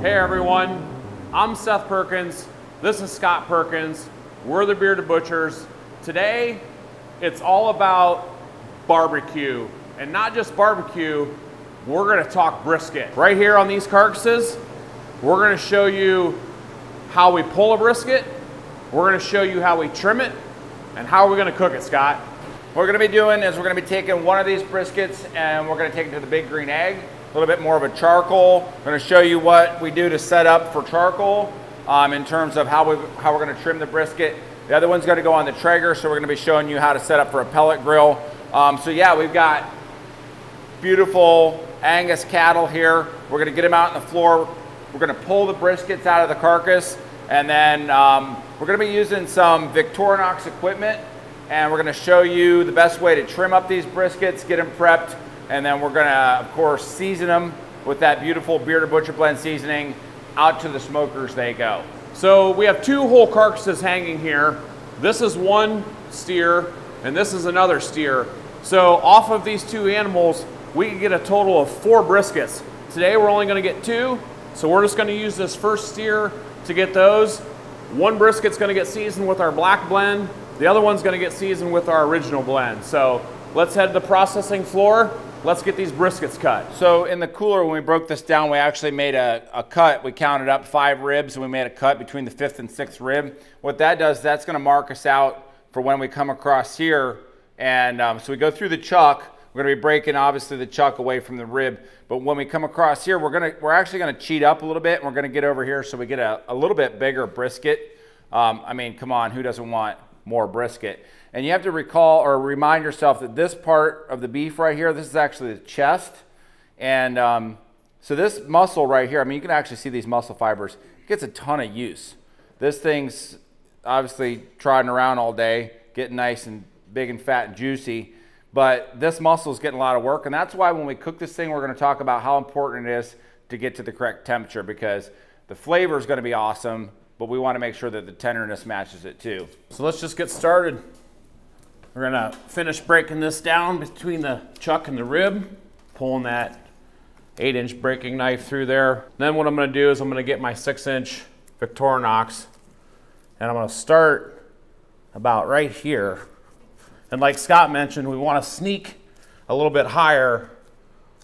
Hey everyone, I'm Seth Perkins. This is Scott Perkins. We're the Bearded Butchers. Today, it's all about barbecue. And not just barbecue, we're gonna talk brisket. Right here on these carcasses, we're gonna show you how we pull a brisket, we're gonna show you how we trim it, and how we're gonna cook it, Scott. What we're gonna be doing is we're gonna be taking one of these briskets and we're gonna take it to the Big Green Egg. A little bit more of a charcoal. I'm going to show you what we do to set up for charcoal in terms of how we're going to trim the brisket. The other one's going to go on the Traeger, so we're going to be showing you how to set up for a pellet grill. So yeah, we've got beautiful Angus cattle here. We're going to get them out on the floor. We're going to pull the briskets out of the carcass, and then we're going to be using some Victorinox equipment, and we're going to show you the best way to trim up these briskets, get them prepped. And then we're gonna, of course, season them with that beautiful Bearded Butcher Blend seasoning. Out to the smokers they go. So we have two whole carcasses hanging here. This is one steer and this is another steer. So off of these two animals, we can get a total of four briskets. Today we're only gonna get two, so we're just gonna use this first steer to get those. One brisket's gonna get seasoned with our black blend. The other one's gonna get seasoned with our original blend. So let's head to the processing floor. Let's get these briskets cut. So in the cooler, when we broke this down, we actually made a cut. We counted up 5 ribs and we made a cut between the 5th and 6th rib. What that does, that's gonna mark us out for when we come across here. And so we go through the chuck. We're gonna be breaking obviously the chuck away from the rib. But when we come across here, we're actually gonna cheat up a little bit. And we're gonna get over here so we get a little bit bigger brisket. I mean, come on, who doesn't want more brisket? And you have to recall or remind yourself that this part of the beef right here, this is actually the chest. And so this muscle right here, I mean, you can actually see these muscle fibers, it gets a ton of use. This thing's obviously trotting around all day, getting nice and big and fat and juicy, but this muscle's getting a lot of work. And that's why when we cook this thing, we're gonna talk about how important it is to get to the correct temperature, because the flavor is gonna be awesome, but we wanna make sure that the tenderness matches it too. So let's just get started. We're gonna finish breaking this down between the chuck and the rib, pulling that 8-inch breaking knife through there. Then what I'm gonna do is I'm gonna get my 6-inch Victorinox, and I'm gonna start about right here. And like Scott mentioned, we wanna sneak a little bit higher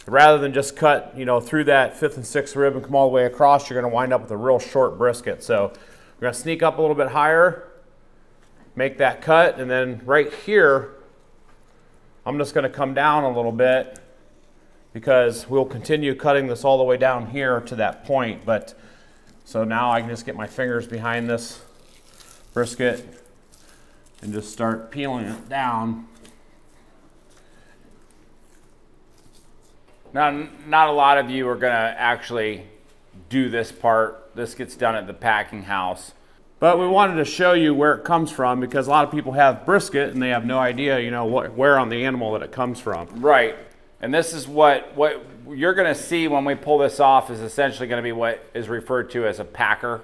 rather than just cut, you know, through that 5th and 6th rib and come all the way across. You're gonna wind up with a real short brisket. So we're gonna sneak up a little bit higher, make that cut, and then right here, I'm just gonna come down a little bit because we'll continue cutting this all the way down here to that point. But so now I can just get my fingers behind this brisket and just start peeling it down. Now, not a lot of you are gonna actually do this part. This gets done at the packing house. But we wanted to show you where it comes from, because a lot of people have brisket and they have no idea, you know, where on the animal that it comes from. Right. And this is what you're going to see when we pull this off is essentially going to be what is referred to as a packer.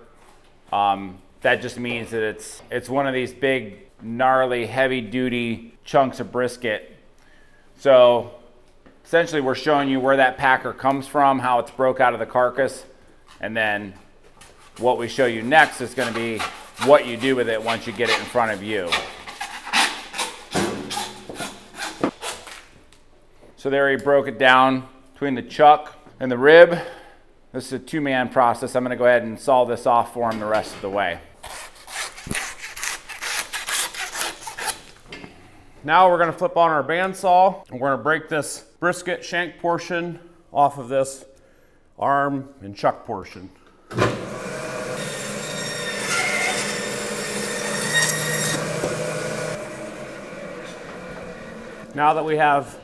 That just means that it's one of these big, gnarly, heavy-duty chunks of brisket. So essentially we're showing you where that packer comes from, how it's broke out of the carcass, and then what we show you next is going to be what you do with it once you get it in front of you. So there he broke it down between the chuck and the rib. This is a two-man process. I'm going to go ahead and saw this off for him the rest of the way. Now we're going to flip on our bandsaw and we're going to break this brisket shank portion off of this arm and chuck portion. Now that we have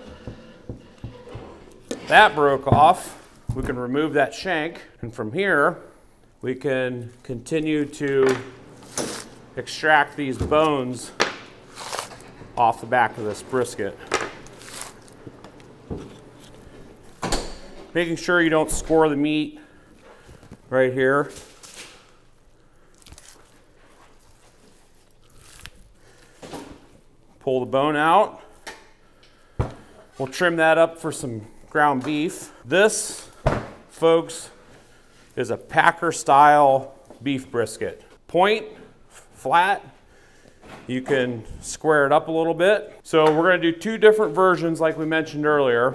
that broke off, we can remove that shank. And from here, we can continue to extract these bones off the back of this brisket. Making sure you don't score the meat right here. Pull the bone out. We'll trim that up for some ground beef. This, folks, is a packer style beef brisket. Point, flat, you can square it up a little bit. So we're gonna do two different versions like we mentioned earlier.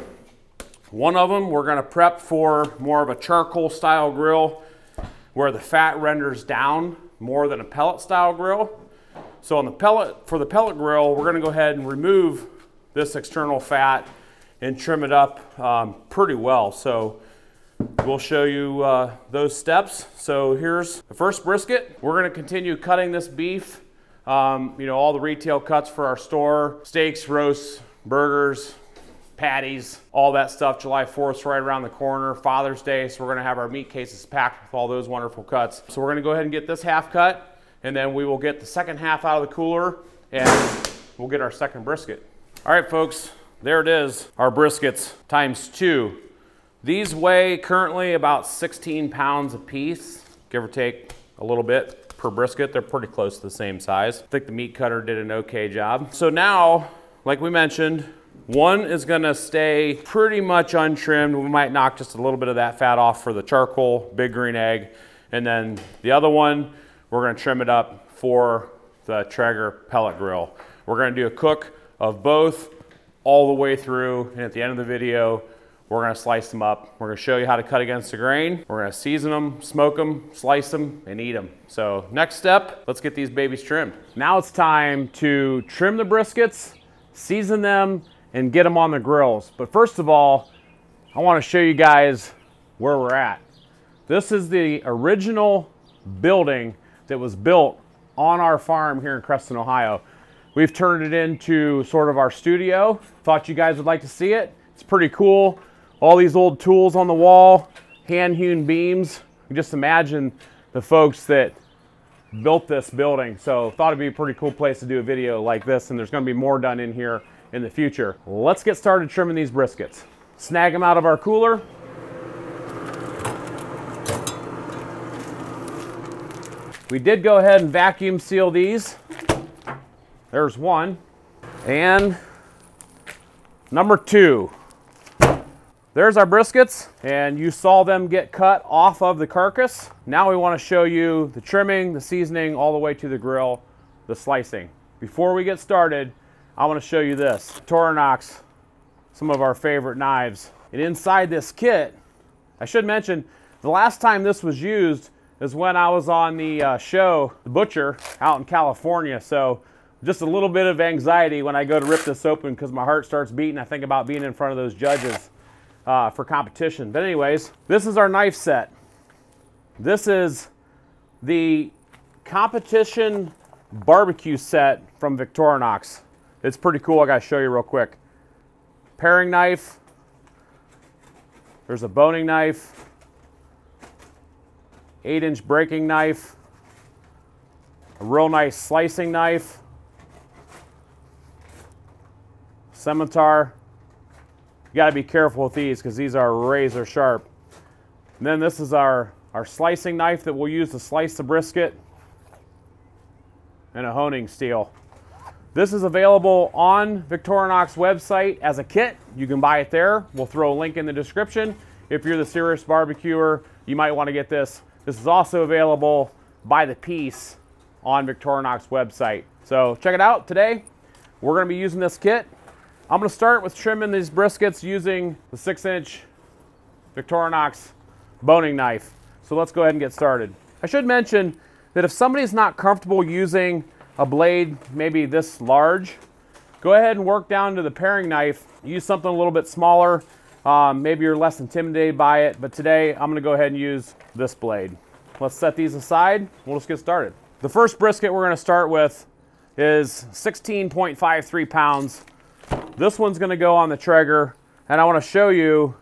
One of them we're gonna prep for more of a charcoal style grill where the fat renders down more than a pellet style grill. So on the pellet, for the pellet grill, we're gonna go ahead and remove this external fat and trim it up pretty well. So we'll show you those steps. So here's the first brisket. We're gonna continue cutting this beef. You know, all the retail cuts for our store, steaks, roasts, burgers, patties, all that stuff. July 4th's right around the corner, Father's Day. So we're gonna have our meat cases packed with all those wonderful cuts. So we're gonna go ahead and get this half cut, and then we will get the second half out of the cooler and we'll get our second brisket. All right, folks, there it is, our briskets ×2. These weigh currently about 16 pounds a piece, give or take a little bit per brisket. They're pretty close to the same size. I think the meat cutter did an okay job. So now, like we mentioned, one is gonna stay pretty much untrimmed. We might knock just a little bit of that fat off for the charcoal, Big Green Egg. And then the other one, we're gonna trim it up for the Traeger pellet grill. We're gonna do a cook of both all the way through. And at the end of the video, we're gonna slice them up. We're gonna show you how to cut against the grain. We're gonna season them, smoke them, slice them, and eat them. So next step, let's get these babies trimmed. Now it's time to trim the briskets, season them, and get them on the grills. But first of all, I wanna show you guys where we're at. This is the original building that was built on our farm here in Creston, Ohio. We've turned it into sort of our studio. Thought you guys would like to see it. It's pretty cool. All these old tools on the wall, hand-hewn beams. Just imagine the folks that built this building. So thought it'd be a pretty cool place to do a video like this, and there's gonna be more done in here in the future. Let's get started trimming these briskets. Snag them out of our cooler. We did go ahead and vacuum seal these. There's one. And number two. There's our briskets, and you saw them get cut off of the carcass. Now we want to show you the trimming, the seasoning, all the way to the grill, the slicing. Before we get started, I want to show you this. Victorinox, some of our favorite knives. And inside this kit, I should mention, the last time this was used is when I was on the show, The Butcher, out in California. So just a little bit of anxiety when I go to rip this open because my heart starts beating. I think about being in front of those judges. For competition. But anyways, this is our knife set. This is the competition barbecue set from Victorinox. It's pretty cool. I gotta show you real quick. Paring knife. There's a boning knife. 8-inch breaking knife. A real nice slicing knife. Scimitar. You gotta be careful with these because these are razor sharp. And then this is our slicing knife that we'll use to slice the brisket, and a honing steel. This is available on Victorinox website as a kit. You can buy it there. We'll throw a link in the description. If you're the serious barbecuer, you might wanna get this. This is also available by the piece on Victorinox website. So check it out today. We're gonna be using this kit. I'm gonna start with trimming these briskets using the 6-inch Victorinox boning knife. So let's go ahead and get started. I should mention that if somebody's not comfortable using a blade maybe this large, go ahead and work down to the paring knife. Use something a little bit smaller. Maybe you're less intimidated by it, but today I'm gonna go ahead and use this blade. Let's set these aside. We'll just get started. The first brisket we're gonna start with is 16.53 pounds. This one's gonna go on the Traeger, and I wanna show you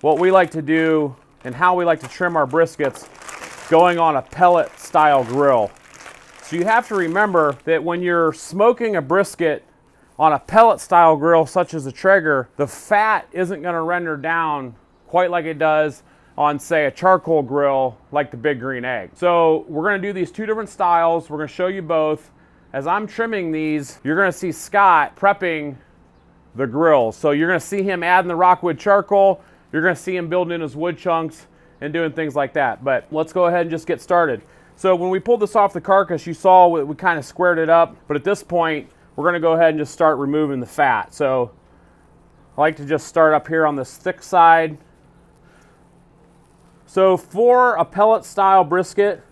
what we like to do and how we like to trim our briskets going on a pellet style grill. So you have to remember that when you're smoking a brisket on a pellet style grill such as a Traeger, the fat isn't gonna render down quite like it does on, say, a charcoal grill like the Big Green Egg. So we're gonna do these two different styles. We're gonna show you both. As I'm trimming these, you're gonna see Scott prepping the grill. So you're gonna see him adding the Rockwood charcoal, you're gonna see him building in his wood chunks, and doing things like that. But let's go ahead and just get started. So when we pulled this off the carcass, you saw we kind of squared it up, but at this point, we're gonna go ahead and just start removing the fat. So I like to just start up here on this thick side. So for a pellet style brisket,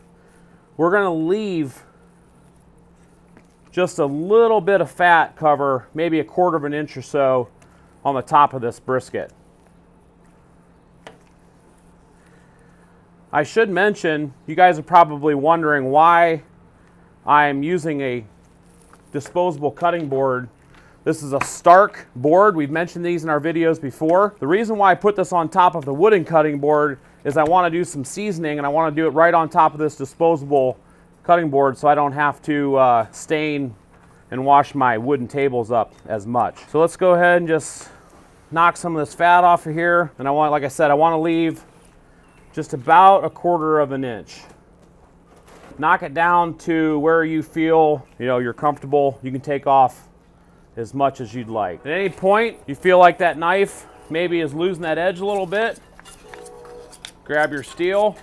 we're gonna leave just a little bit of fat cover, maybe 1/4 inch or so on the top of this brisket. I should mention, you guys are probably wondering why I'm using a disposable cutting board. This is a Stark board. We've mentioned these in our videos before. The reason why I put this on top of the wooden cutting board is I want to do some seasoning, and I want to do it right on top of this disposable cutting board so I don't have to stain and wash my wooden tables up as much. So let's go ahead and just knock some of this fat off of here. And I want, like I said, I want to leave just about 1/4 inch. Knock it down to where you feel, you know, you're comfortable. You can take off as much as you'd like. At any point you feel like that knife maybe is losing that edge a little bit, grab your steel.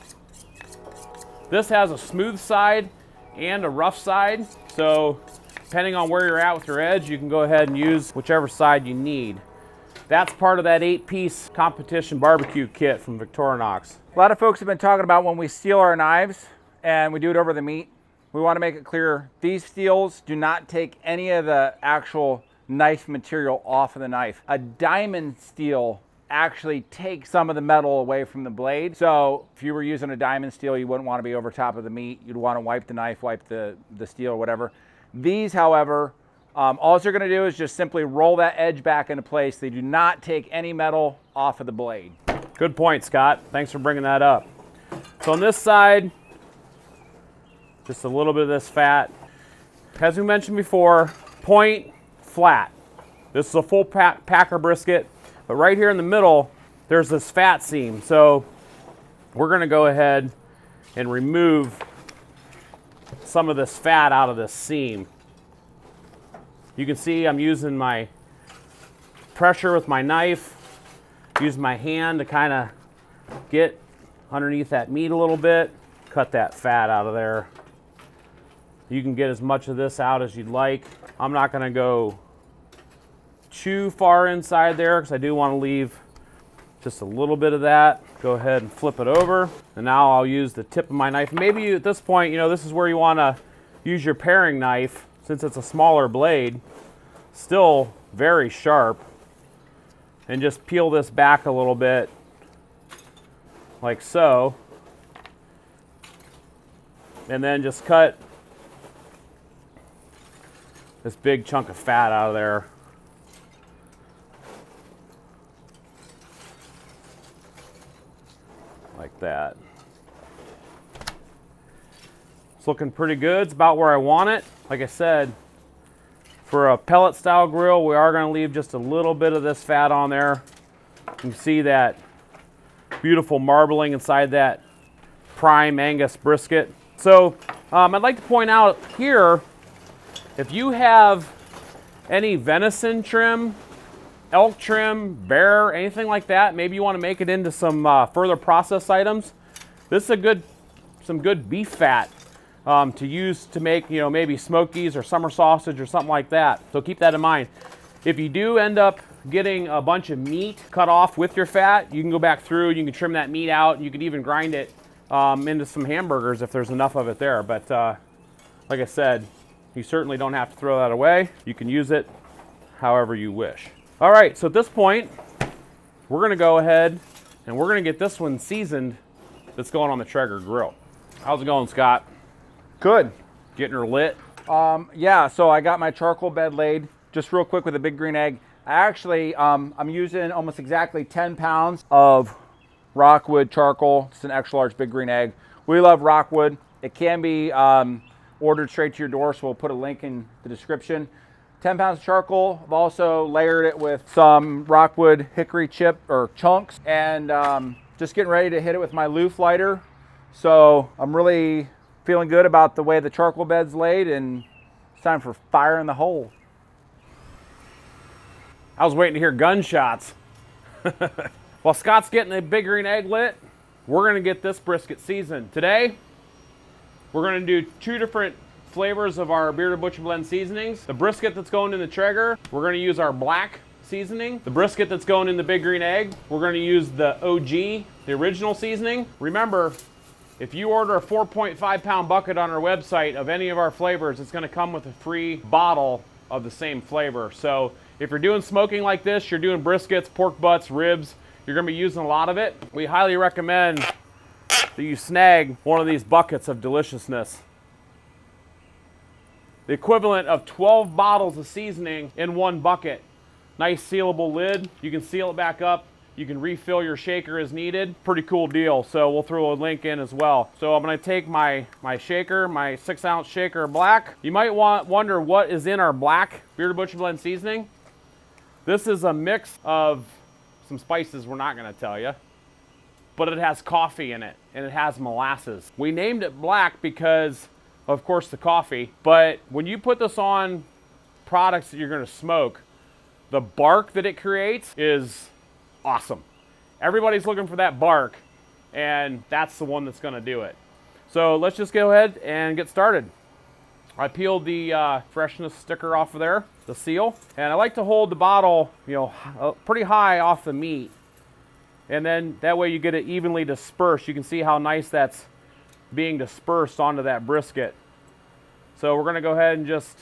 This has a smooth side and a rough side, so depending on where you're at with your edge, you can go ahead and use whichever side you need. That's part of that 8-piece competition barbecue kit from Victorinox. A lot of folks have been talking about when we steel our knives and we do it over the meat, we want to make it clear these steels do not take any of the actual knife material off of the knife. A diamond steel actually takes some of the metal away from the blade. So if you were using a diamond steel, you wouldn't want to be over top of the meat. You'd want to wipe the knife, wipe the steel or whatever. These, however, all you're going to do is just simply roll that edge back into place. They do not take any metal off of the blade. Good point, Scott. Thanks for bringing that up. So on this side, just a little bit of this fat. As we mentioned before, point flat. This is a full packer brisket, but right here in the middle, there's this fat seam. So we're going to go ahead and remove some of this fat out of this seam. You can see I'm using my pressure with my knife, use my hand to kind of get underneath that meat a little bit, cut that fat out of there. You can get as much of this out as you'd like. I'm not going to go too far inside there because I do want to leave just a little bit of that. Go ahead and flip it over. And now I'll use the tip of my knife. Maybe you, at this point, you know, this is where you want to use your paring knife. Since it's a smaller blade, still very sharp, and just peel this back a little bit, like so, and then just cut this big chunk of fat out of there. Like that. It's looking pretty good, it's about where I want it. Like I said, for a pellet style grill, we are going to leave just a little bit of this fat on there. You can see that beautiful marbling inside that prime Angus brisket. So I'd like to point out here, if you have any venison trim, elk trim, bear, anything like that, maybe you want to make it into some further processed items, this is a good, some good beef fat to use to make, you know, maybe smokies or summer sausage or something like that. So keep that in mind. If you do end up getting a bunch of meat cut off with your fat, you can go back through, you can trim that meat out, and you can even grind it into some hamburgers if there's enough of it there. But like I said, you certainly don't have to throw that away. You can use it however you wish. All right, so at this point, we're gonna go ahead and we're gonna get this one seasoned that's going on the Traeger grill. How's it going, Scott? Good. Getting her lit? Yeah, so I got my charcoal bed laid. Just real quick with a Big Green Egg. I actually, I'm using almost exactly 10 pounds of Rockwood charcoal. It's an extra large Big Green Egg. We love Rockwood. It can be ordered straight to your door, so we'll put a link in the description. 10 pounds of charcoal. I've also layered it with some Rockwood hickory chip or chunks, and just getting ready to hit it with my loof lighter. So I'm really feeling good about the way the charcoal bed's laid, and it's time for fire in the hole. I was waiting to hear gunshots. While Scott's getting a Big Green Egg lit, we're gonna get this brisket seasoned. Today, we're gonna do two different flavors of our Bearded Butcher Blend seasonings. The brisket that's going in the Traeger, we're gonna use our black seasoning. The brisket that's going in the Big Green Egg, we're gonna use the OG, the original seasoning. Remember, if you order a 4.5 pound bucket on our website of any of our flavors, it's gonna come with a free bottle of the same flavor. So if you're doing smoking like this, you're doing briskets, pork butts, ribs, you're gonna be using a lot of it. We highly recommend that you snag one of these buckets of deliciousness. The equivalent of 12 bottles of seasoning in one bucket. Nice sealable lid. You can seal it back up. You can refill your shaker as needed. Pretty cool deal. So we'll throw a link in as well. So I'm gonna take my shaker, my 6 ounce shaker black. You might wonder what is in our black Bearded Butcher Blend seasoning. This is a mix of some spices we're not gonna tell you, but it has coffee in it and it has molasses. We named it black because of course the coffee, but when you put this on products that you're gonna smoke, the bark that it creates is awesome. Everybody's looking for that bark, and that's the one that's gonna do it. So let's just go ahead and get started. I peeled the freshness sticker off of there, the seal, and I like to hold the bottle, you know, pretty high off the meat, and then that way you get it evenly dispersed. You can see how nice that's being dispersed onto that brisket. So we're gonna go ahead and just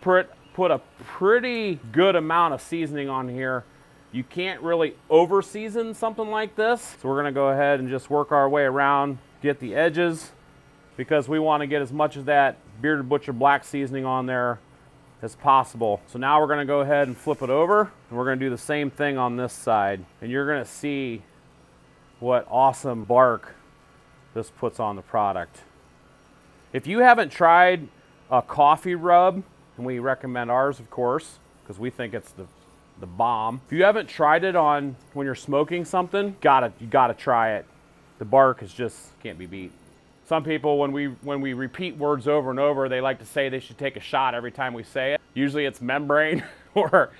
put a pretty good amount of seasoning on here. You can't really over season something like this. So we're gonna go ahead and just work our way around, get the edges, because we wanna get as much of that Bearded Butcher black seasoning on there as possible. So now we're gonna go ahead and flip it over, and we're gonna do the same thing on this side. And you're gonna see what awesome bark this puts on the product. If you haven't tried a coffee rub, and we recommend ours, of course, because we think it's the bomb. If you haven't tried it on when you're smoking something, you gotta try it. The bark is just, can't be beat. Some people, when we repeat words over and over, they like to say they should take a shot every time we say it. Usually it's membrane or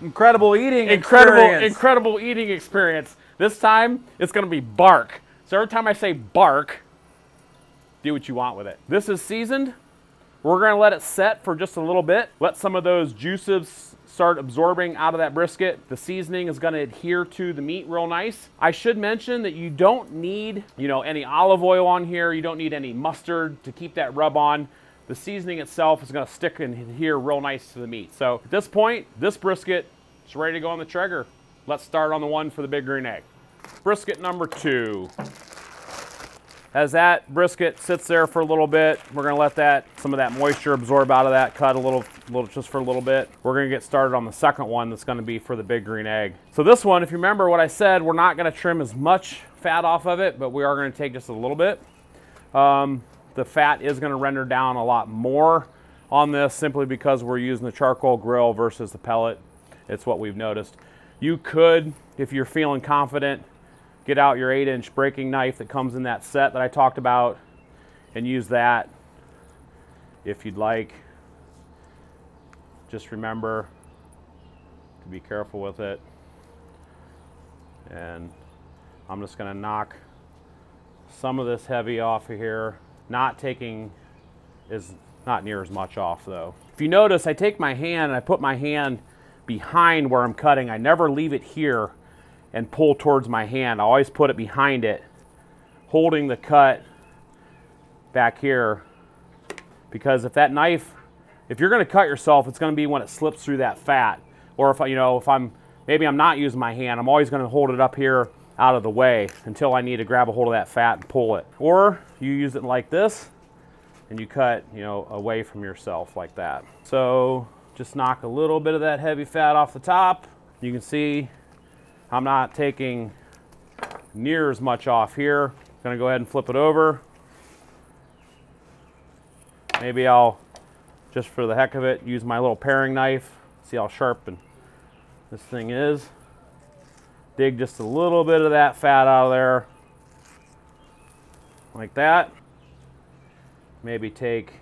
incredible eating experience. This time it's gonna be bark. So every time I say bark, do what you want with it. This is seasoned. We're gonna let it set for just a little bit. Let some of those juices start absorbing out of that brisket. The seasoning is gonna adhere to the meat real nice. I should mention that you don't need, you know, any olive oil on here. You don't need any mustard to keep that rub on. The seasoning itself is gonna stick and adhere real nice to the meat. So at this point, this brisket is ready to go on the Traeger. Let's start on the one for the Big Green Egg. Brisket number 2. As that brisket sits there for a little bit, we're gonna let that, some of that moisture absorb out of that cut a little just for a little bit. We're gonna get started on the second one that's gonna be for the Big Green Egg. So this one, if you remember what I said, we're not gonna trim as much fat off of it, but we are gonna take just a little bit. The fat is gonna render down a lot more on this simply because we're using the charcoal grill versus the pellet. It's what we've noticed. You could, if you're feeling confident, get out your 8-inch breaking knife that comes in that set that I talked about and use that if you'd like. Just remember to be careful with it. And I'm just gonna knock some of this heavy off of here, not near as much off though. If you notice, I take my hand and I put my hand behind where I'm cutting. I never leave it here and pull towards my hand. I always put it behind it, holding the cut back here, because if that knife, if you're gonna cut yourself, it's gonna be when it slips through that fat. Or if, you know, if I'm, maybe I'm not using my hand, I'm always gonna hold it up here out of the way until I need to grab a hold of that fat and pull it. Or you use it like this and you cut, you know, away from yourself like that. So just knock a little bit of that heavy fat off the top. You can see I'm not taking near as much off here. I'm gonna go ahead and flip it over. Maybe I'll, just for the heck of it, use my little paring knife. See how sharp this thing is. Dig just a little bit of that fat out of there, like that. Maybe take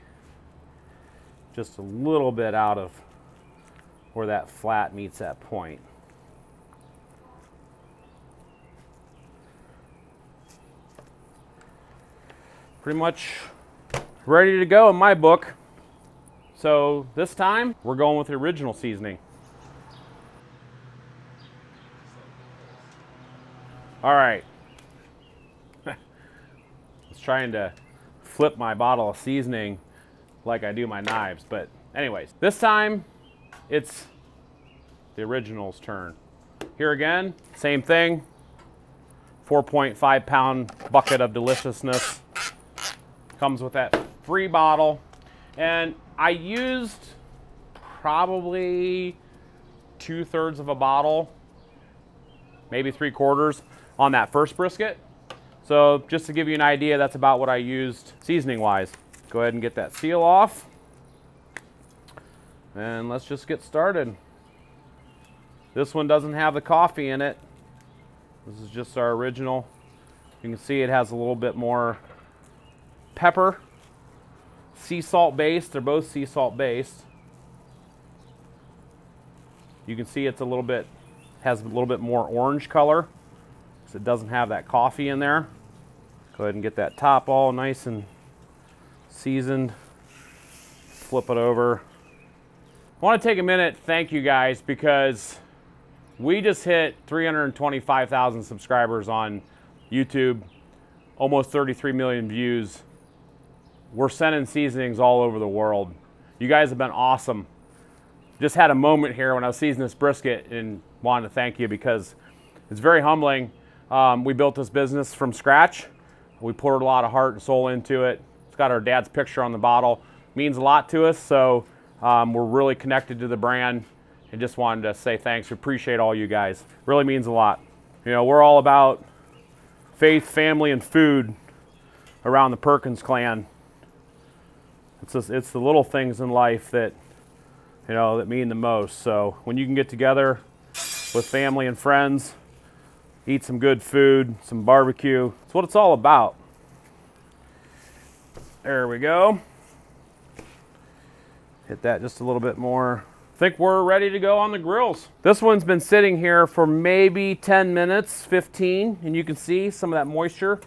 just a little bit out of where that flat meets that point. pretty much ready to go in my book. So this time we're going with the original seasoning. All right. I was trying to flip my bottle of seasoning like I do my knives, but anyways, this time it's the original's turn. Here again, same thing. 4.5 pound bucket of deliciousness. Comes with that free bottle. And I used probably 2/3 of a bottle, maybe 3/4 on that first brisket. So just to give you an idea, that's about what I used seasoning wise. Go ahead and get that seal off. And let's just get started. This one doesn't have the coffee in it. This is just our original. You can see it has a little bit more pepper. Sea salt based, they're both sea salt based. You can see it's a little bit, has a little bit more orange color. So it doesn't have that coffee in there. Go ahead and get that top all nice and seasoned. Flip it over. I want to take a minute to thank you guys because we just hit 325,000 subscribers on YouTube, almost 33 million views. We're sending seasonings all over the world. You guys have been awesome. Just had a moment here when I was seasoning this brisket and wanted to thank you because it's very humbling. We built this business from scratch. We poured a lot of heart and soul into it. It's got our dad's picture on the bottle. It means a lot to us, so we're really connected to the brand and just wanted to say thanks. We appreciate all you guys. Really means a lot. You know, we're all about faith, family, and food around the Perkins clan. It's just, it's the little things in life that, you know, that mean the most. So when you can get together with family and friends, eat some good food, some barbecue, it's what it's all about. There we go. Hit that just a little bit more. I think we're ready to go on the grills. This one's been sitting here for maybe 10 minutes, 15, and you can see some of that moisture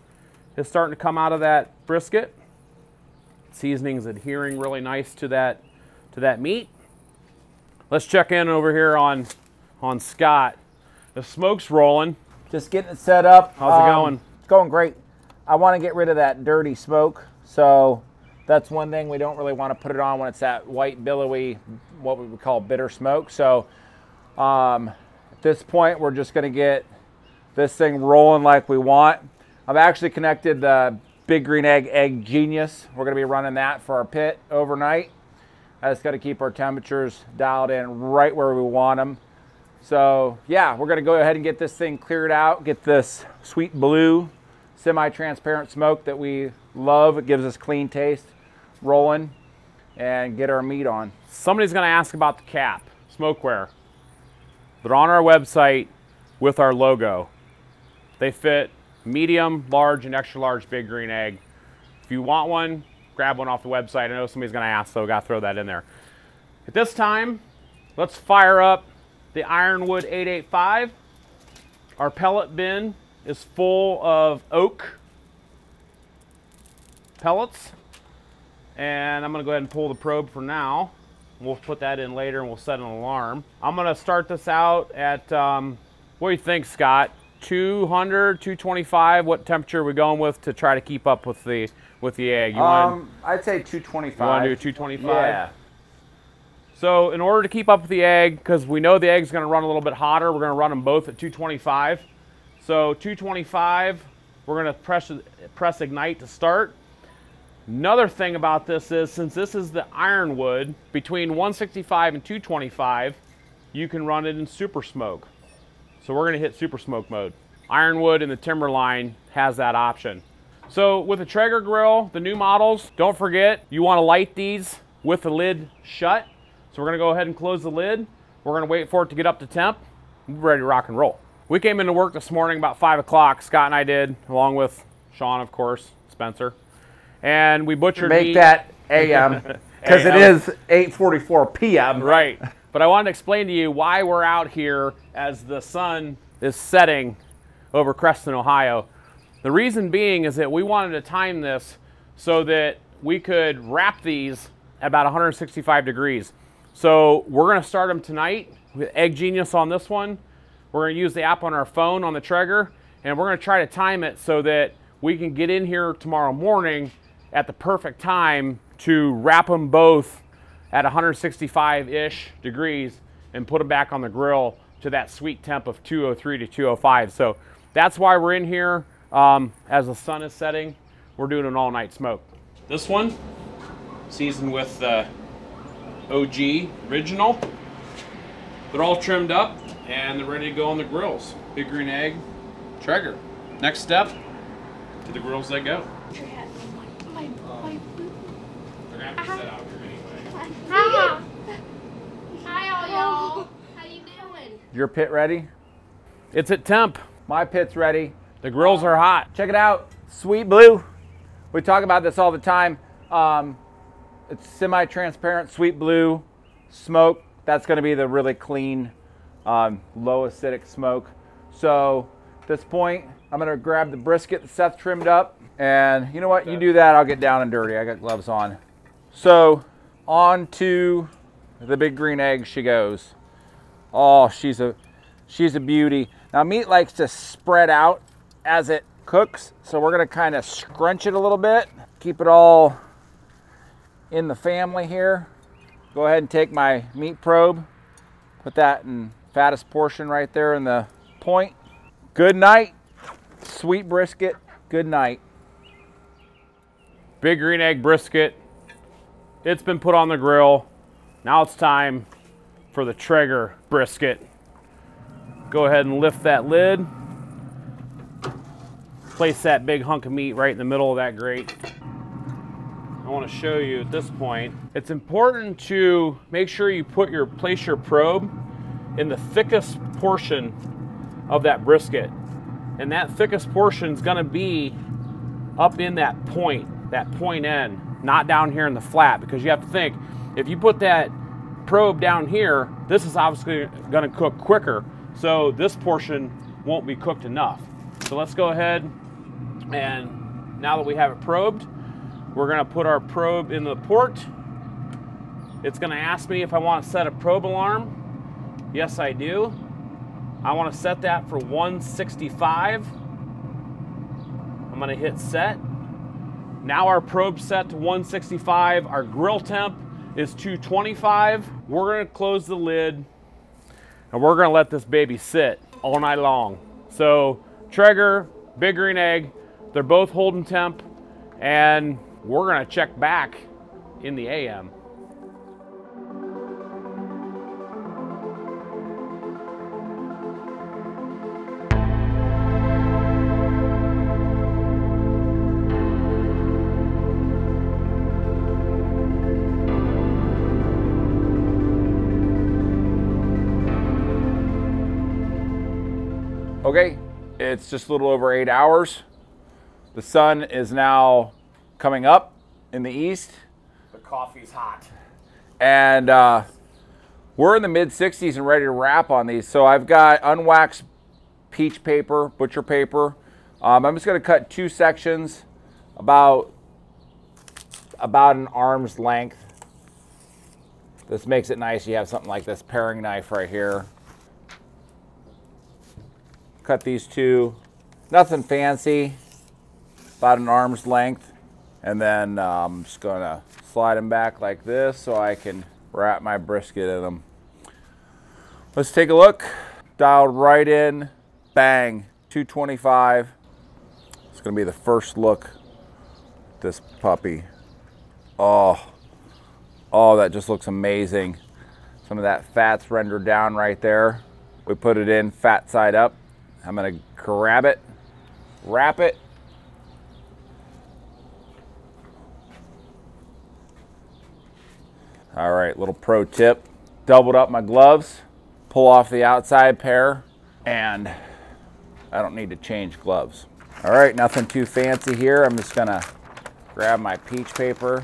is starting to come out of that brisket. Seasoning's adhering really nice to that meat. Let's check in over here on Scott. The smoke's rolling. Just getting it set up. How's it going? It's going great. I want to get rid of that dirty smoke, so that's one thing we don't really want to put it on when it's that white billowy, what we would call bitter smoke. So at this point, we're just going to get this thing rolling like we want. I've actually connected the Big Green Egg Egg Genius. We're going to be running that for our pit overnight. I just got to keep our temperatures dialed in right where we want them. So yeah, we're going to go ahead and get this thing cleared out, get this sweet blue semi-transparent smoke that we love. It gives us clean taste rolling and get our meat on. Somebody's going to ask about the cap, smokeware. They're on our website with our logo. They fit medium, large, and extra large Big Green Egg. If you want one, grab one off the website. I know somebody's going to ask, so I've got to throw that in there. At this time, let's fire up the Ironwood 885. Our pellet bin is full of oak pellets. And I'm going to go ahead and pull the probe for now. We'll put that in later and we'll set an alarm. I'm going to start this out at, what do you think, Scott? 200, 225, what temperature are we going with to try to keep up with the egg? You I'd say 225. You want to do 225? Yeah. So in order to keep up with the egg, because we know the egg's going to run a little bit hotter, we're going to run them both at 225. So 225, we're going to press ignite to start. Another thing about this is, since this is the Ironwood, between 165 and 225, you can run it in super smoke. So we're gonna hit super smoke mode. Ironwood and the Timberline has that option. So with the Traeger grill, the new models, don't forget, you wanna light these with the lid shut. So we're gonna go ahead and close the lid. We're gonna wait for it to get up to temp. We're ready to rock and roll. We came into work this morning about 5 o'clock, Scott and I did, along with Sean, of course, Spencer. And we butchered meat. Make that AM, because it is 8:44 PM. Right. But I wanted to explain to you why we're out here as the sun is setting over Creston, Ohio. The reason being is that we wanted to time this so that we could wrap these at about 165 degrees. So we're gonna start them tonight with Egg Genius on this one. We're gonna use the app on our phone on the Traeger, and we're gonna try to time it so that we can get in here tomorrow morning at the perfect time to wrap them both at 165-ish degrees and put them back on the grill to that sweet temp of 203 to 205. So that's why we're in here. As the sun is setting, we're doing an all-night smoke. This one, seasoned with the OG original. They're all trimmed up and they're ready to go on the grills. Big Green Egg, Traeger. Next step, to the grills they go. They're gonna have to sit out here anyway. Hi all y'all, how you doing? Your pit ready? It's at temp. My pit's ready. The grills are hot. Check it out, Sweet Blue. We talk about this all the time. It's semi-transparent Sweet Blue smoke. That's gonna be the really clean, low acidic smoke. So at this point, I'm gonna grab the brisket that Seth trimmed up. And you know what, you do that, I'll get down and dirty. I got gloves on. So on to the Big Green Egg she goes. Oh, she's a beauty. Now meat likes to spread out as it cooks. So we're gonna kind of scrunch it a little bit, keep it all in the family here. Go ahead and take my meat probe, put that in fattest portion right there in the point. Good night, sweet brisket, good night. Big Green Egg brisket, it's been put on the grill. Now it's time for the Traeger brisket. Go ahead and lift that lid. Place that big hunk of meat right in the middle of that grate. I want to show you at this point. It's important to make sure you place your probe in the thickest portion of that brisket. And that thickest portion is going to be up in that point end, not down here in the flat, because you have to think, if you put that probe down here, this is obviously going to cook quicker. So this portion won't be cooked enough. So let's go ahead, and now that we have it probed, we're gonna put our probe in the port. It's gonna ask me if I wanna set a probe alarm. Yes, I do. I wanna set that for 165. I'm gonna hit set. Now our probe's set to 165. Our grill temp is 225. We're gonna close the lid, and we're gonna let this baby sit all night long. So Traeger, Big Green Egg, they're both holding temp, and we're gonna check back in the AM. Okay. It's just a little over 8 hours. The sun is now coming up in the east. The coffee's hot. And we're in the mid-60s and ready to wrap on these. So I've got unwaxed peach paper, butcher paper. I'm just gonna cut two sections about an arm's length. This makes it nice. You have something like this paring knife right here. Cut these two, nothing fancy, about an arm's length. And then I'm just gonna slide them back like this so I can wrap my brisket in them. Let's take a look. Dialed right in, bang, 225. It's gonna be the first look at this puppy. Oh, that just looks amazing. Some of that fat's rendered down right there. We put it in fat side up. I'm gonna grab it, wrap it. All right, little pro tip. Doubled up my gloves, pull off the outside pair, and I don't need to change gloves. All right, nothing too fancy here. I'm just gonna grab my peach paper.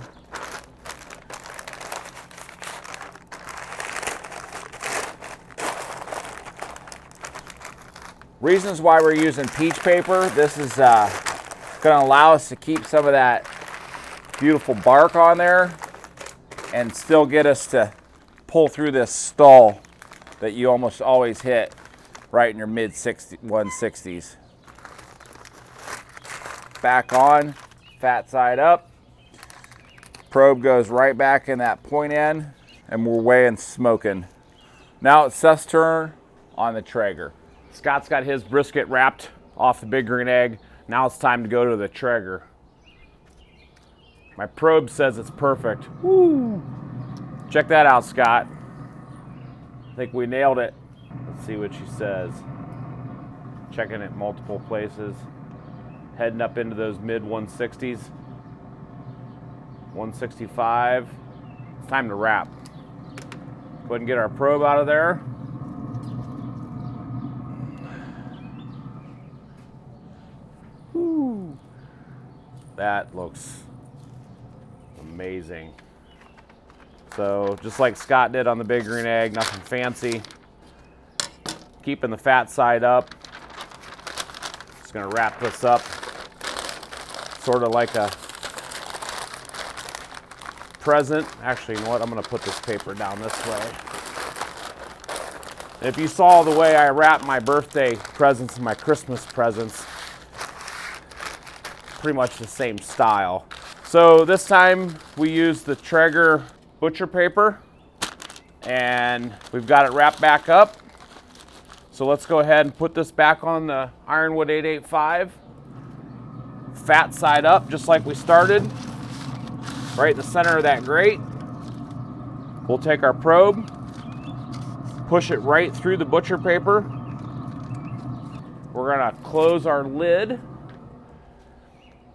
Reasons why we're using peach paper, this is gonna allow us to keep some of that beautiful bark on there and still get us to pull through this stall that you almost always hit right in your mid 160s. Back on, fat side up. Probe goes right back in that point end and we're weighing smoking. Now it's Seth's turn on the Traeger. Scott's got his brisket wrapped off the Big Green Egg. Now it's time to go to the Traeger. My probe says it's perfect. Woo. Check that out, Scott. I think we nailed it. Let's see what she says. Checking it multiple places. Heading up into those mid 160s. 165. It's time to wrap. Go ahead and get our probe out of there. Woo. That looks amazing. So just like Scott did on the Big Green Egg, nothing fancy. Keeping the fat side up. Just gonna wrap this up, sort of like a present. Actually, you know what? I'm gonna put this paper down this way. And if you saw the way I wrap my birthday presents and my Christmas presents, pretty much the same style. So this time we used the Traeger butcher paper and we've got it wrapped back up. So let's go ahead and put this back on the Ironwood 885. Fat side up, just like we started. Right in the center of that grate. We'll take our probe, push it right through the butcher paper. We're gonna close our lid.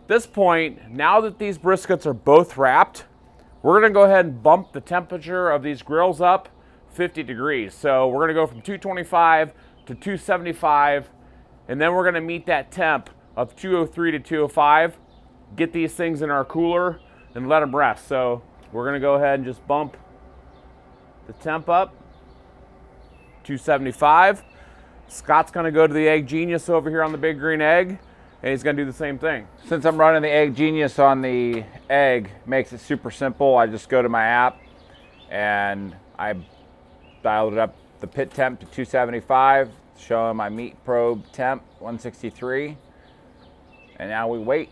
At this point, now that these briskets are both wrapped, we're gonna go ahead and bump the temperature of these grills up 50 degrees. So we're gonna go from 225 to 275, and then we're gonna meet that temp of 203 to 205, get these things in our cooler and let them rest. So we're gonna go ahead and just bump the temp up, 275. Scott's gonna go to the Egg Genius over here on the Big Green Egg. And he's gonna do the same thing. Since I'm running the Egg Genius on the egg, makes it super simple. I just go to my app and I dialed it up the pit temp to 275, showing my meat probe temp 163, and now we wait.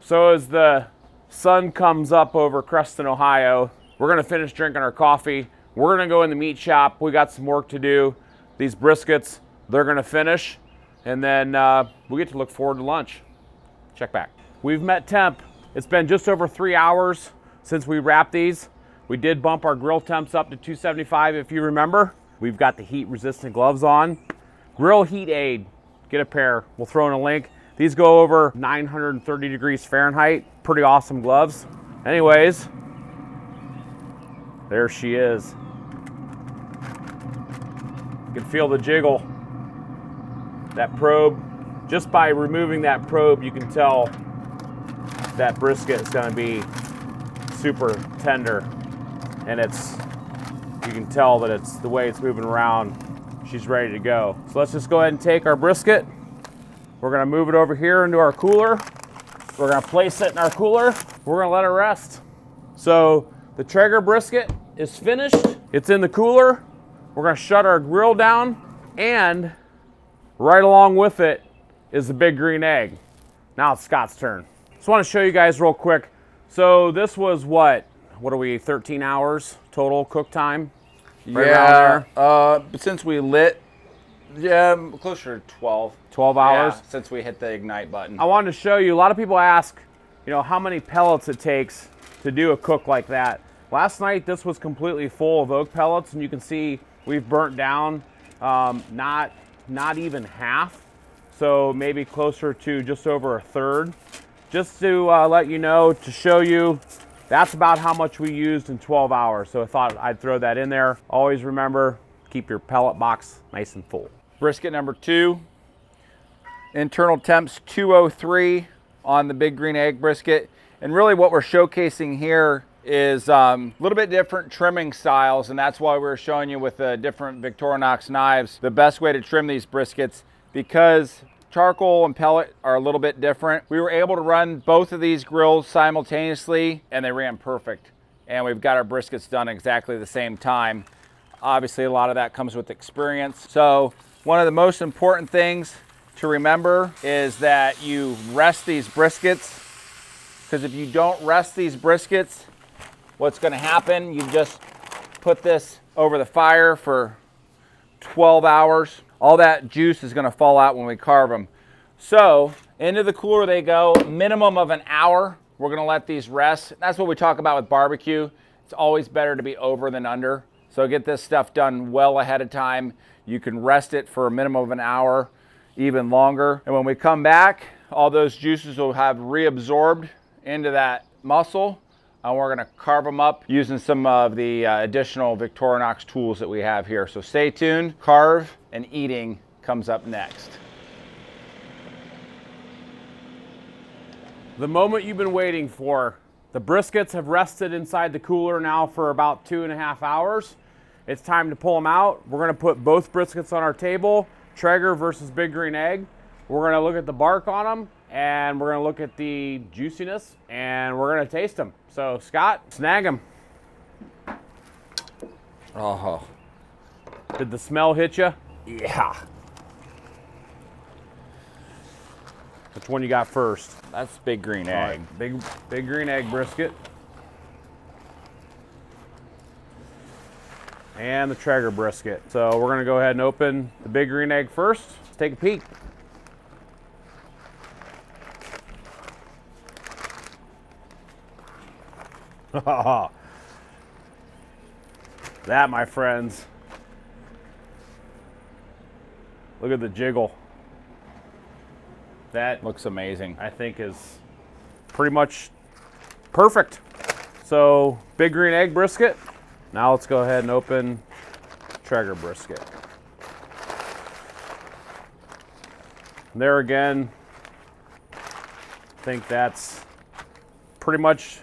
So as the sun comes up over Creston, Ohio, we're gonna finish drinking our coffee. We're gonna go in the meat shop. We got some work to do. These briskets, they're gonna finish. And then we get to look forward to lunch. Check back. We've met temp. It's been just over 3 hours since we wrapped these. We did bump our grill temps up to 275, if you remember. We've got the heat resistant gloves on. Grill Heat Aid, get a pair. We'll throw in a link. These go over 930 degrees Fahrenheit. Pretty awesome gloves. Anyways, there she is. You can feel the jiggle. That probe, just by removing that probe, you can tell that brisket is gonna be super tender. And it's, you can tell that it's the way it's moving around, she's ready to go. So let's just go ahead and take our brisket. We're gonna move it over here into our cooler. We're gonna place it in our cooler. We're gonna let it rest. So the Traeger brisket is finished. It's in the cooler. We're gonna shut our grill down, and right along with it is the Big Green Egg. Now it's Scott's turn. Just want to show you guys real quick. So this was what are we, 13 hours total cook time? Right, yeah, since we lit, yeah, closer to 12. 12 hours? Yeah, since we hit the ignite button. I wanted to show you, a lot of people ask, you know, how many pellets it takes to do a cook like that. Last night, this was completely full of oak pellets, and you can see we've burnt down, not even half, so maybe closer to just over a third. Just to let you know, to show you, that's about how much we used in 12 hours. So I thought I'd throw that in there. Always remember, keep your pellet box nice and full. Brisket number 2, internal temps 203 on the Big Green Egg brisket. And really what we're showcasing here is a little bit different trimming styles, and that's why we were showing you with the different Victorinox knives the best way to trim these briskets, because Charcoal and pellet are a little bit different. We were able to run both of these grills simultaneously and they ran perfect. And we've got our briskets done exactly the same time. Obviously, a lot of that comes with experience. So one of the most important things to remember is that you rest these briskets, because if you don't rest these briskets, what's gonna happen, you just put this over the fire for 12 hours. All that juice is gonna fall out when we carve them. So into the cooler they go, minimum of an hour. We're gonna let these rest. That's what we talk about with barbecue. It's always better to be over than under. So get this stuff done well ahead of time. You can rest it for a minimum of an hour, even longer. And when we come back, all those juices will have reabsorbed into that muscle. And we're gonna carve them up using some of the additional Victorinox tools that we have here. So stay tuned, carve and eating comes up next. The moment you've been waiting for. The briskets have rested inside the cooler now for about 2.5 hours. It's time to pull them out. We're gonna put both briskets on our table, Traeger versus Big Green Egg. We're gonna look at the bark on them, and we're gonna look at the juiciness, and we're gonna taste them. So Scott, snag them. Oh. Did the smell hit you? Yeah. Which one you got first? That's Big Green Egg. Right. Big Green Egg brisket. And the Traeger brisket. So we're gonna go ahead and open the Big Green Egg first. Let's take a peek. That, my friends. Look at the jiggle. That looks amazing. I think is pretty much perfect. So Big Green Egg brisket. Now let's go ahead and open Traeger brisket. There again, I think that's pretty much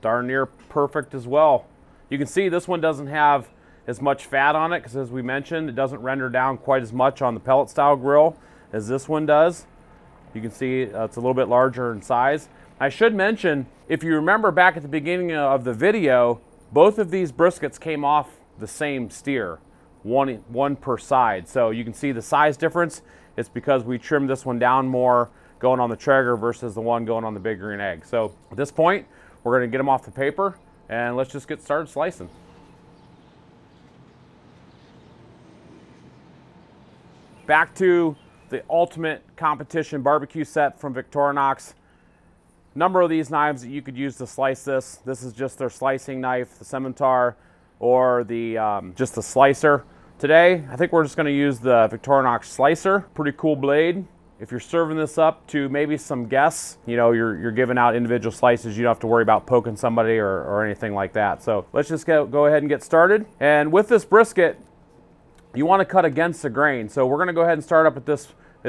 darn near perfect as well. You can see this one doesn't have as much fat on it because, as we mentioned, it doesn't render down quite as much on the pellet style grill as this one does. You can see it's a little bit larger in size. I should mention, if you remember back at the beginning of the video, both of these briskets came off the same steer, one per side. So you can see the size difference. It's because we trimmed this one down more going on the Traeger versus the one going on the Big Green Egg. So at this point, we're gonna get them off the paper and let's just get started slicing. Back to the ultimate competition barbecue set from Victorinox. Number of these knives that you could use to slice this. This is just their slicing knife, the scimitar, or the just the slicer. Today, I think we're just gonna use the Victorinox slicer. Pretty cool blade. If you're serving this up to maybe some guests, you know, you're giving out individual slices, you don't have to worry about poking somebody or anything like that. So let's just go ahead and get started. And with this brisket, you wanna cut against the grain. So we're gonna go ahead and start up at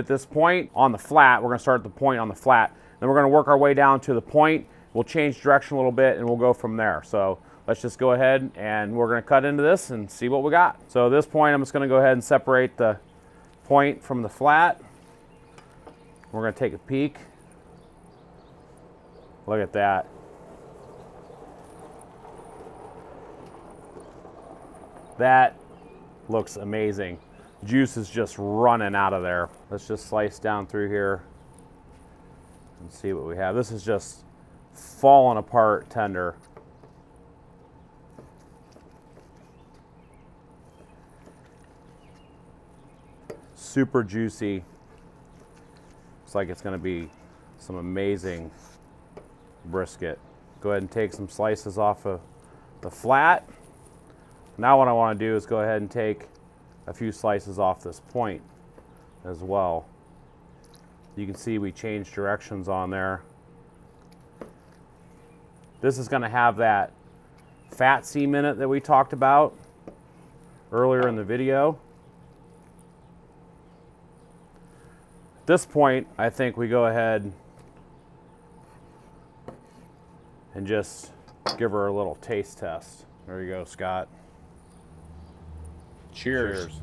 this point on the flat. We're gonna start at the point on the flat. Then we're gonna work our way down to the point. We'll change direction a little bit and we'll go from there. So let's just go ahead and we're gonna cut into this and see what we got. So at this point, I'm just gonna go ahead and separate the point from the flat. We're gonna take a peek. Look at that. That looks amazing. Juice is just running out of there. Let's just slice down through here and see what we have. This is just falling apart tender. Super juicy. Looks like it's gonna be some amazing brisket. Go ahead and take some slices off of the flat. Now what I wanna do is go ahead and take a few slices off this point as well. You can see we changed directions on there. This is gonna have that fat seam in it that we talked about earlier in the video. At this point, I think we go ahead and just give her a little taste test. There you go, Scott. Cheers.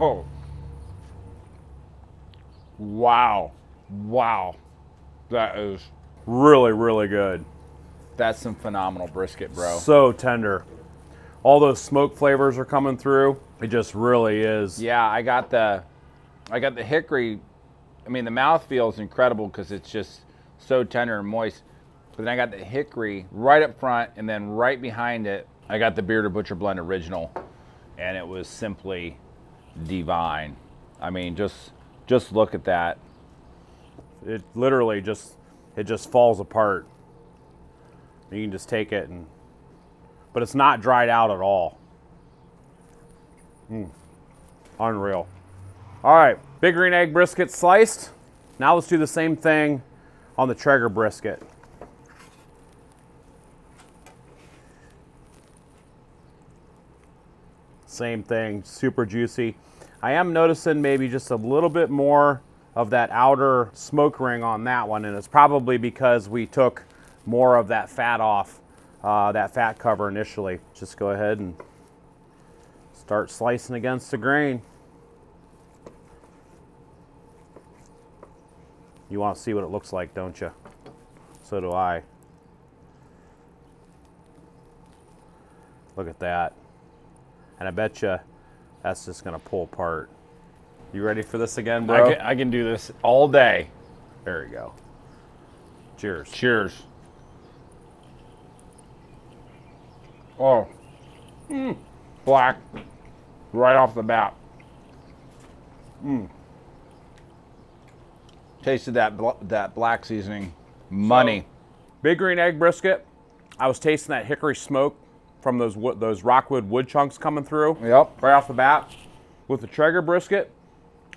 Oh, wow. Wow. That is really, really good. That's some phenomenal brisket, bro. So tender. All those smoke flavors are coming through. It just really is. Yeah, I got the hickory. I mean, the mouthfeel is incredible because it's just so tender and moist. But then I got the hickory right up front, and then right behind it, I got the Bearded Butcher Blend Original, and it was simply divine. I mean, just look at that. It literally just falls apart. You can just take it and, but it's not dried out at all. Unreal. All right, Big Green Egg brisket sliced. Now let's do the same thing on the Traeger brisket. Same thing, super juicy. I am noticing maybe just a little bit more of that outer smoke ring on that one, and it's probably because we took more of that fat off, that fat cover initially. Just go ahead and start slicing against the grain. You want to see what it looks like, don't you? So do I. Look at that. And I bet you that's just going to pull apart. You ready for this again, bro? I can do this all day. There we go. Cheers. Cheers. Oh. Black. Right off the bat. Tasted that black seasoning. Money. So, Big Green Egg brisket. I was tasting that hickory smoke from those Rockwood wood chunks coming through. Yep. Right off the bat. With the Traeger brisket,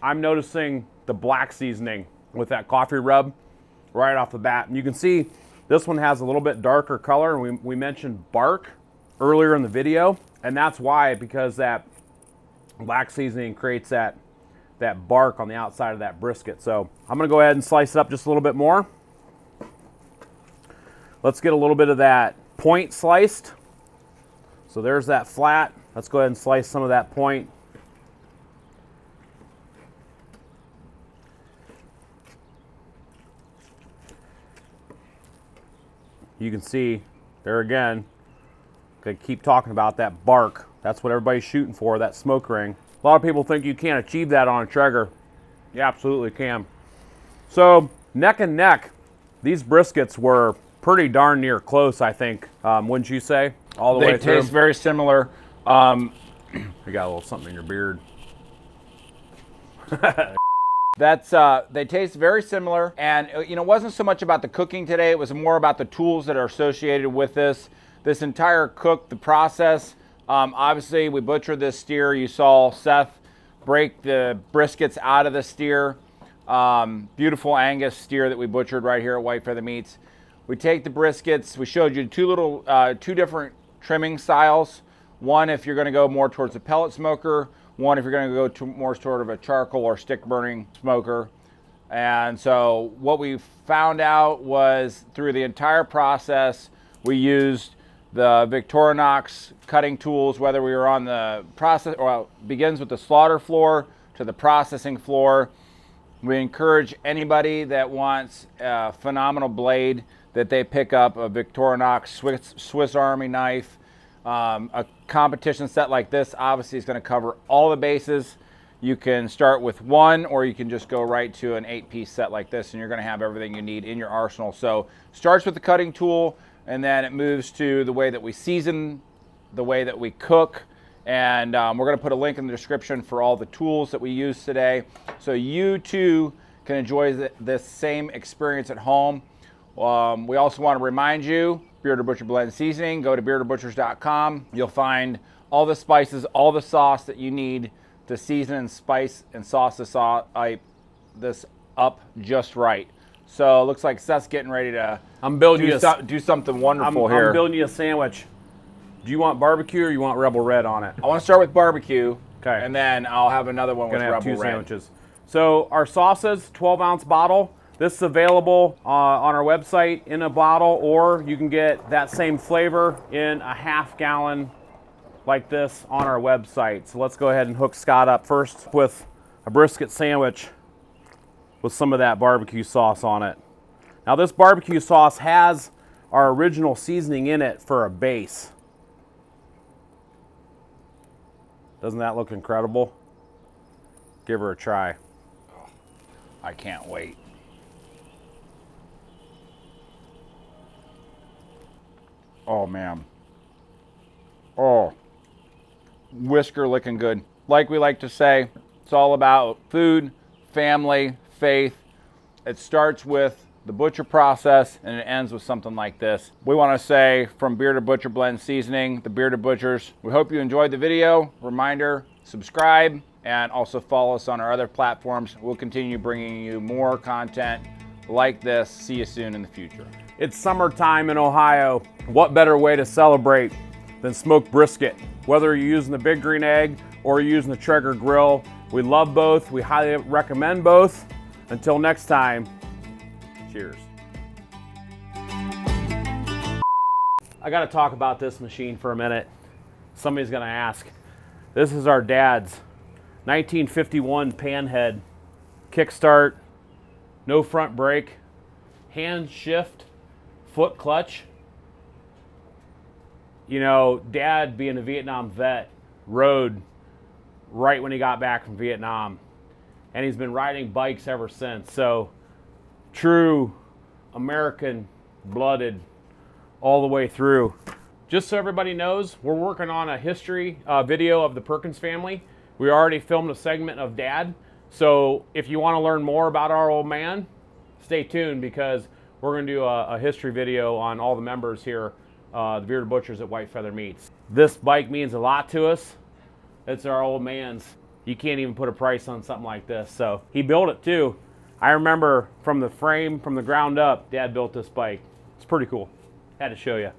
I'm noticing the black seasoning with that coffee rub right off the bat. And you can see this one has a little bit darker color. We mentioned bark earlier in the video, and that's why, because that black seasoning creates that bark on the outside of that brisket. So I'm gonna go ahead and slice it up just a little bit more. Let's get a little bit of that point sliced. So there's that flat. Let's go ahead and slice some of that point. You can see there again, I keep talking about that bark. That's what everybody's shooting for, that smoke ring. A lot of people think you can't achieve that on a Traeger. You absolutely can. So neck and neck, these briskets were pretty darn near close, I think. Wouldn't you say? All the way through. They taste very similar. You got a little something in your beard. That's they taste very similar, and you know, it wasn't so much about the cooking today. It was more about the tools that are associated with this entire cook, the process. Obviously, we butchered this steer. You saw Seth break the briskets out of the steer. Beautiful Angus steer that we butchered right here at White Feather Meats. We take the briskets. We showed you two different trimming styles. One if you're going to go more towards the pellet smoker. One if you're going to go to more sort of a charcoal or stick burning smoker. And so what we found out was through the entire process, we used the Victorinox cutting tools, whether we were on the process, well, it begins with the slaughter floor to the processing floor. We encourage anybody that wants a phenomenal blade that they pick up a Victorinox Swiss Army knife. A competition set like this obviously is going to cover all the bases. You can start with one, or you can just go right to an 8-piece set like this, and you're going to have everything you need in your arsenal. So starts with the cutting tool, and then it moves to the way that we season, the way that we cook, and we're going to put a link in the description for all the tools that we use today, so you too can enjoy this same experience at home. We also want to remind you, Bearded Butcher Blend Seasoning. Go to beardedbutchers.com. You'll find all the spices, all the sauce that you need to season and spice and sauce this up just right. So it looks like Seth's getting ready to do something wonderful here. I'm building you a sandwich. Do you want barbecue or you want Rebel Red on it? I want to start with barbecue, okay, and then I'll have another one with Rebel Red. Two sandwiches. So our sauces, 12-ounce bottle. This is available on our website in a bottle, or you can get that same flavor in a half-gallon like this on our website. So let's go ahead and hook Scott up first with a brisket sandwich with some of that barbecue sauce on it. Now this barbecue sauce has our original seasoning in it for a base. Doesn't that look incredible? Give her a try. I can't wait. Oh man. Oh, whisker looking good. Like we like to say, it's all about food, family, faith. It starts with the butcher process and it ends with something like this. We want to say from Bearded Butcher Blend Seasoning, the Bearded Butchers, we hope you enjoyed the video. Reminder, subscribe and also follow us on our other platforms. We'll continue bringing you more content like this. See you soon in the future. It's summertime in Ohio. What better way to celebrate than smoked brisket? Whether you're using the Big Green Egg or you're using the Traeger grill, we love both. We highly recommend both. Until next time, cheers. I gotta talk about this machine for a minute. Somebody's gonna ask. This is our dad's 1951 Panhead. Kickstart, no front brake, hand shift, foot clutch. You know, Dad, being a Vietnam vet, rode right when he got back from Vietnam. And he's been riding bikes ever since. So, true American blooded all the way through. Just so everybody knows, we're working on a history video of the Perkins family. We already filmed a segment of Dad. So, if you want to learn more about our old man, stay tuned because we're going to do a history video on all the members here. The Bearded Butchers at White Feather Meats. This bike means a lot to us. It's our old man's. You can't even put a price on something like this. So he built it too. I remember from the frame, from the ground up, Dad built this bike. It's pretty cool. Had to show you.